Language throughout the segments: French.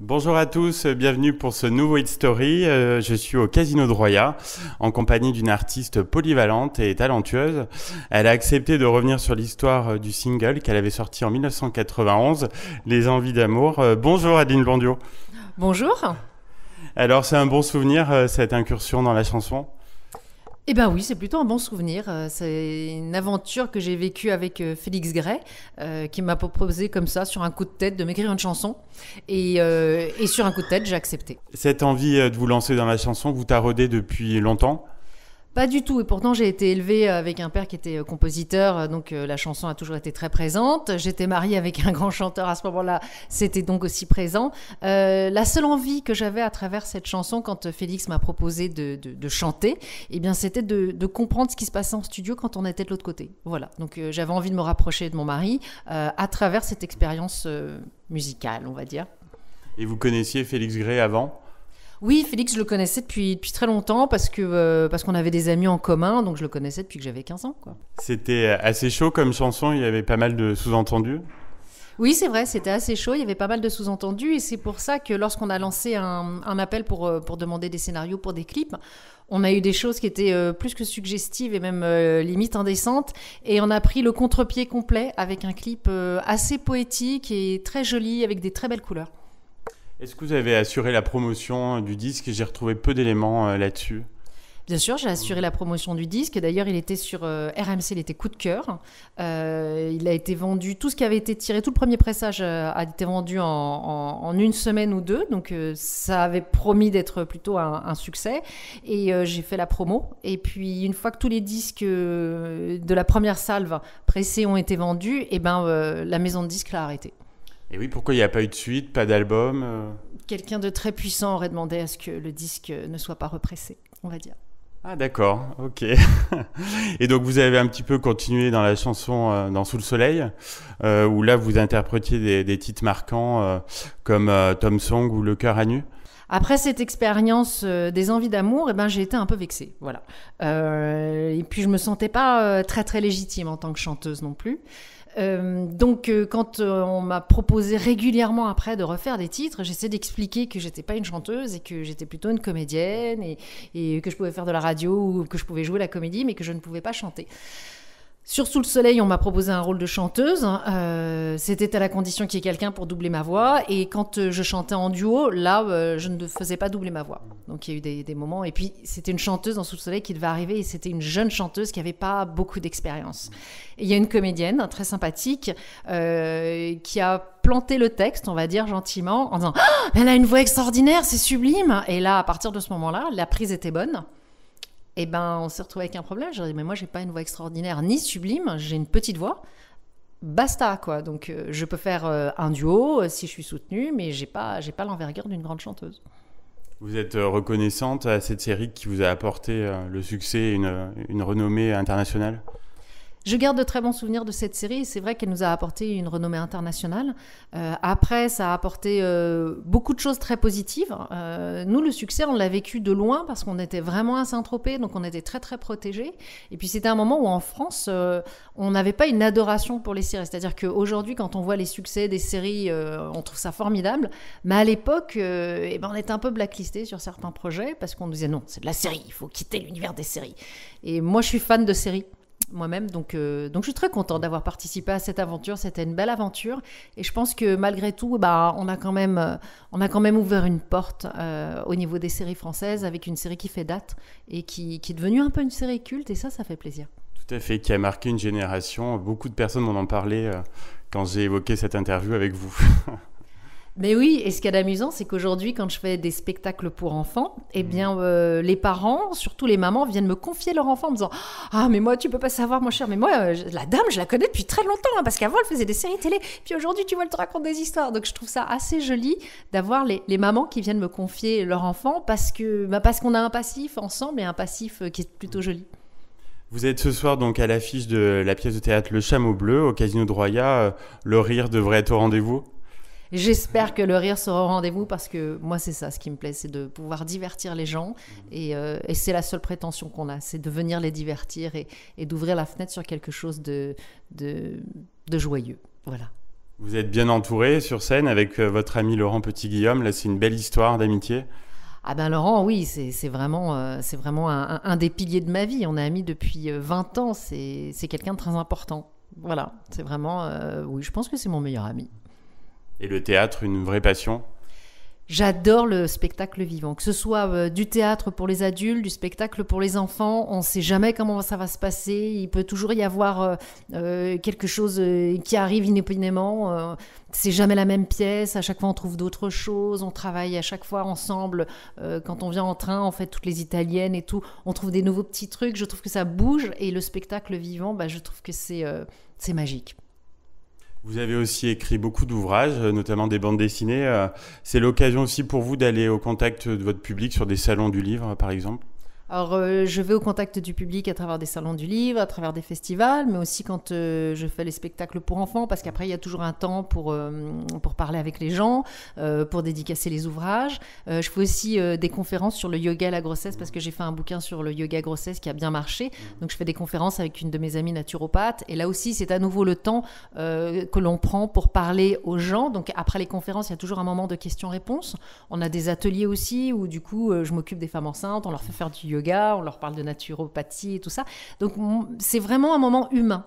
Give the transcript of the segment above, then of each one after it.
Bonjour à tous, bienvenue pour ce nouveau Hit Story. Je suis au Casino de Royat en compagnie d'une artiste polyvalente et talentueuse. Elle a accepté de revenir sur l'histoire du single qu'elle avait sorti en 1991, Les Envies d'amour. Bonjour Adeline Blondieau. Bonjour. Alors c'est un bon souvenir cette incursion dans la chanson? Eh bien oui, c'est plutôt un bon souvenir. C'est une aventure que j'ai vécue avec Félix Gray, qui m'a proposé comme ça, sur un coup de tête, de m'écrire une chanson. Et sur un coup de tête, j'ai accepté. Cette envie de vous lancer dans la chanson, vous taraudez depuis longtemps ? Pas du tout, et pourtant j'ai été élevée avec un père qui était compositeur, donc la chanson a toujours été très présente. J'étais mariée avec un grand chanteur à ce moment-là, c'était donc aussi présent. La seule envie que j'avais à travers cette chanson, quand Félix m'a proposé de chanter, eh bien, c'était de comprendre ce qui se passait en studio quand on était de l'autre côté. Voilà, donc j'avais envie de me rapprocher de mon mari à travers cette expérience musicale, on va dire. Et vous connaissiez Félix Gray avant ? Oui, Félix, je le connaissais depuis très longtemps parce qu'on avait des amis en commun, donc je le connaissais depuis que j'avais 15 ans, quoi. C'était assez chaud comme chanson, il y avait pas mal de sous-entendus. Oui, c'est vrai, c'était assez chaud, il y avait pas mal de sous-entendus, et c'est pour ça que lorsqu'on a lancé un appel pour demander des scénarios pour des clips, on a eu des choses qui étaient plus que suggestives et même limite indécentes, et on a pris le contre-pied complet avec un clip assez poétique et très joli, avec des très belles couleurs. Est-ce que vous avez assuré la promotion du disque? J'ai retrouvé peu d'éléments là-dessus. Bien sûr, j'ai assuré la promotion du disque. D'ailleurs, il était sur RMC, il était coup de cœur. Il a été vendu, tout ce qui avait été tiré, tout le premier pressage a été vendu en une semaine ou deux. Donc, ça avait promis d'être plutôt un succès. Et j'ai fait la promo. Et puis, une fois que tous les disques de la première salve pressés ont été vendus, eh ben, la maison de disques l'a arrêté. Et oui, pourquoi il n'y a pas eu de suite, pas d'album Quelqu'un de très puissant aurait demandé à ce que le disque ne soit pas repressé, on va dire. Ah d'accord, ok. Et donc vous avez un petit peu continué dans la chanson dans Sous le soleil, où là vous interprétiez des titres marquants comme Tom Song ou Le cœur à nu. Après cette expérience des envies d'amour, eh ben, j'ai été un peu vexée, voilà. Et puis je me sentais pas très très légitime en tant que chanteuse non plus. Donc quand on m'a proposé régulièrement après de refaire des titres, j'essaie d'expliquer que j'étais pas une chanteuse et que j'étais plutôt une comédienne et que je pouvais faire de la radio ou que je pouvais jouer la comédie, mais que je ne pouvais pas chanter. Sur Sous le soleil, on m'a proposé un rôle de chanteuse. C'était à la condition qu'il y ait quelqu'un pour doubler ma voix. Et quand je chantais en duo, là, je ne faisais pas doubler ma voix. Donc, il y a eu des moments. Et puis, c'était une chanteuse dans Sous le soleil qui devait arriver. Et c'était une jeune chanteuse qui n'avait pas beaucoup d'expérience. Et il y a une comédienne très sympathique qui a planté le texte, on va dire gentiment, en disant « Elle a une voix extraordinaire, c'est sublime !» Et là, à partir de ce moment-là, la prise était bonne. Et eh ben, on s'est retrouvé avec un problème. J'ai dit, mais moi, j'ai pas une voix extraordinaire ni sublime, j'ai une petite voix. Basta, quoi. Donc, je peux faire un duo si je suis soutenue, mais j'ai pas l'envergure d'une grande chanteuse. Vous êtes reconnaissante à cette série qui vous a apporté le succès et une renommée internationale? Je garde de très bons souvenirs de cette série. C'est vrai qu'elle nous a apporté une renommée internationale. Après, ça a apporté beaucoup de choses très positives. Nous, le succès, on l'a vécu de loin parce qu'on était vraiment à Saint-Tropez, donc on était très, très protégés. Et puis, c'était un moment où, en France, on n'avait pas une adoration pour les séries. C'est-à-dire qu'aujourd'hui, quand on voit les succès des séries, on trouve ça formidable. Mais à l'époque, eh ben, on était un peu blacklisté sur certains projets parce qu'on nous disait « Non, c'est de la série, il faut quitter l'univers des séries. » Et moi, je suis fan de séries. Moi-même, donc je suis très contente d'avoir participé à cette aventure, c'était une belle aventure et je pense que malgré tout, bah, on a quand même ouvert une porte au niveau des séries françaises avec une série qui fait date et qui est devenue un peu une série culte et ça fait plaisir. Tout à fait, qui a marqué une génération, beaucoup de personnes m'en ont parlé quand j'ai évoqué cette interview avec vous. Mais oui, et ce qu'il y a d'amusant, c'est qu'aujourd'hui, quand je fais des spectacles pour enfants, eh bien, les parents, surtout les mamans, viennent me confier leur enfant en me disant « Ah, mais moi, tu peux pas savoir, mon cher, mais moi, la dame, je la connais depuis très longtemps, hein, parce qu'avant, elle faisait des séries télé, puis aujourd'hui, tu vois, elle te raconte des histoires. » Donc, je trouve ça assez joli d'avoir les mamans qui viennent me confier leur enfant parce qu'on a un passif ensemble et un passif qui est plutôt joli. Vous êtes ce soir donc à l'affiche de la pièce de théâtre Le Chameau Bleu au Casino de Royat. Le rire devrait être au rendez-vous ? J'espère que le rire sera au rendez-vous parce que moi, c'est ça ce qui me plaît, c'est de pouvoir divertir les gens et c'est la seule prétention qu'on a, c'est de venir les divertir et d'ouvrir la fenêtre sur quelque chose de joyeux. Voilà. Vous êtes bien entouré sur scène avec votre ami Laurent Petit-Guillaume. Là, c'est une belle histoire d'amitié. Ah ben Laurent, oui, c'est vraiment un des piliers de ma vie. On est amis depuis 20 ans, c'est quelqu'un de très important. Voilà, c'est vraiment... oui, je pense que c'est mon meilleur ami. Et le théâtre, une vraie passion? J'adore le spectacle vivant, que ce soit du théâtre pour les adultes, du spectacle pour les enfants. On ne sait jamais comment ça va se passer. Il peut toujours y avoir quelque chose qui arrive inépunément. C'est jamais la même pièce. À chaque fois, on trouve d'autres choses. On travaille à chaque fois ensemble. Quand on vient en train, en fait, toutes les Italiennes et tout, on trouve des nouveaux petits trucs. Je trouve que ça bouge. Et le spectacle vivant, bah, je trouve que c'est magique. Vous avez aussi écrit beaucoup d'ouvrages, notamment des bandes dessinées. C'est l'occasion aussi pour vous d'aller au contact de votre public sur des salons du livre, par exemple? Alors, je vais au contact du public à travers des salons du livre, à travers des festivals, mais aussi quand je fais les spectacles pour enfants, parce qu'après, il y a toujours un temps pour parler avec les gens, pour dédicacer les ouvrages. Je fais aussi des conférences sur le yoga à la grossesse, parce que j'ai fait un bouquin sur le yoga grossesse qui a bien marché. Donc, je fais des conférences avec une de mes amies naturopathes. Et là aussi, c'est à nouveau le temps que l'on prend pour parler aux gens. Donc, après les conférences, il y a toujours un moment de questions-réponses. On a des ateliers aussi où, du coup, je m'occupe des femmes enceintes, on leur fait faire du yoga. On leur parle de naturopathie et tout ça. Donc, c'est vraiment un moment humain.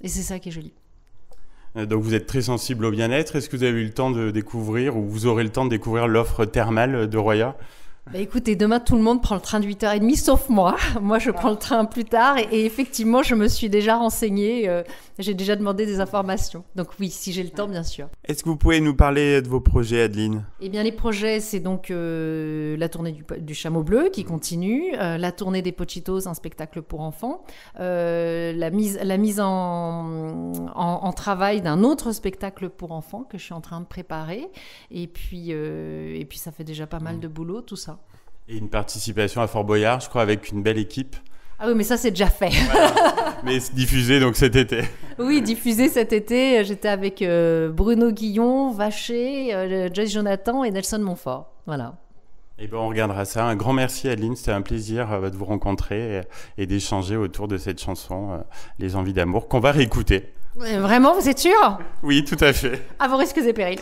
Et c'est ça qui est joli. Donc, vous êtes très sensible au bien-être. Est-ce que vous avez eu le temps de découvrir, ou vous aurez le temps de découvrir, l'offre thermale de Royat? Bah écoutez, demain, tout le monde prend le train de 8h30, sauf moi. Moi, je prends le train plus tard. Et effectivement, je me suis déjà renseignée. J'ai déjà demandé des informations. Donc oui, si j'ai le temps, bien sûr. Est-ce que vous pouvez nous parler de vos projets, Adeline? Eh bien, les projets, c'est donc la tournée du Chameau Bleu qui continue, la tournée des Pochitos, un spectacle pour enfants, la mise en travail d'un autre spectacle pour enfants que je suis en train de préparer. Et puis ça fait déjà pas mal de boulot, tout ça. Et une participation à Fort Boyard, je crois, avec une belle équipe. Ah oui, mais ça, c'est déjà fait. Voilà. Mais diffusé donc cet été. Oui, diffusé cet été. J'étais avec Bruno Guillon, Vacher, Joyce Jonathan et Nelson Monfort. Voilà. Et bien, on regardera ça. Un grand merci, Adeline. C'était un plaisir de vous rencontrer et d'échanger autour de cette chanson, Les Envies d'amour, qu'on va réécouter. Vraiment, vous êtes sûr? Oui, tout à fait. À vos risques et périls.